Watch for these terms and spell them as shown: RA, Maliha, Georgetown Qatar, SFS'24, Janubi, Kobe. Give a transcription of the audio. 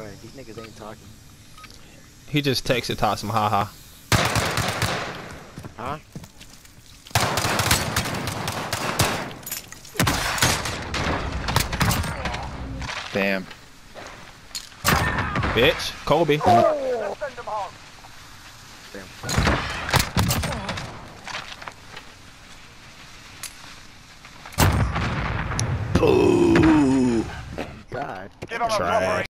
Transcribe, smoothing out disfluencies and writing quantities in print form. Right, these niggas ain't talking. He just texted Toss him, haha. Huh? Damn. Bitch, Kobe. Oh. Damn. Oh. God. Get on. Try.